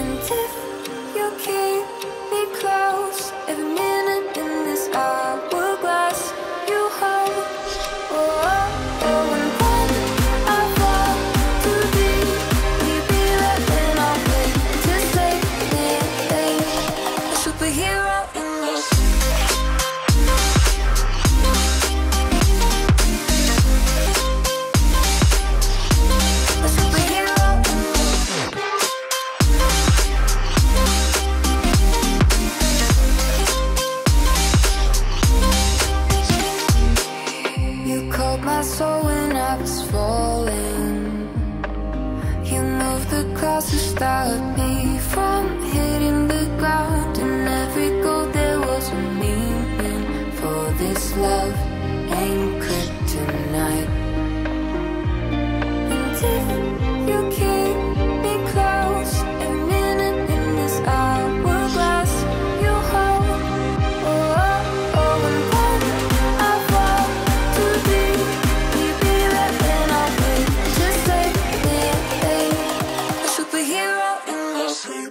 And if you keep me close, every minute in this hourglass you hold. To stop me from hitting the ground, and every goal there was a meaning. For this love ain't kryptonite. And if you keep me close, every minute in this hourglass you hold. Oh, oh, and when I fall to deep, be right when I wake. Just save me, a superhero in my sleep.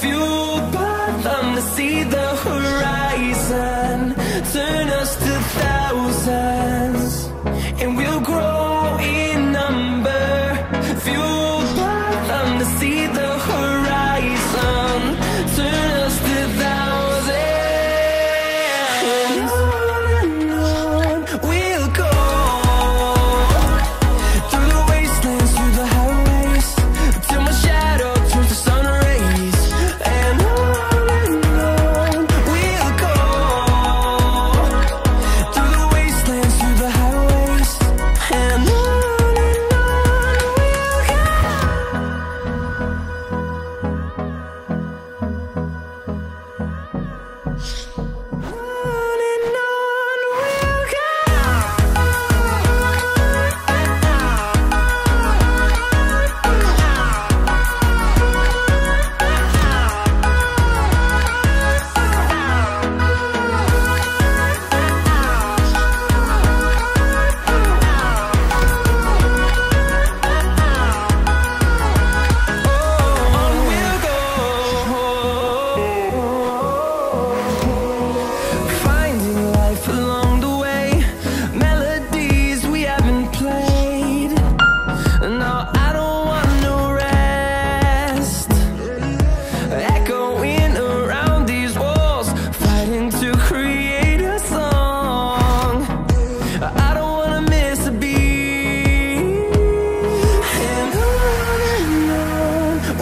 fueled by them to see the horizon, turn us to thousands, and we'll grow in number. Fueled by them to see the horizon, turn us to thousands. On and on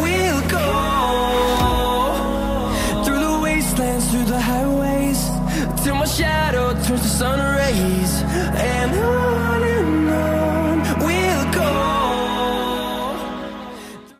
we'll go, through the wastelands, through the highways, till my shadow turns to sun rays. And on and on we'll go, through the wastelands, through the highways, and on. Through the highways, till my shadow turns to sun rays, and I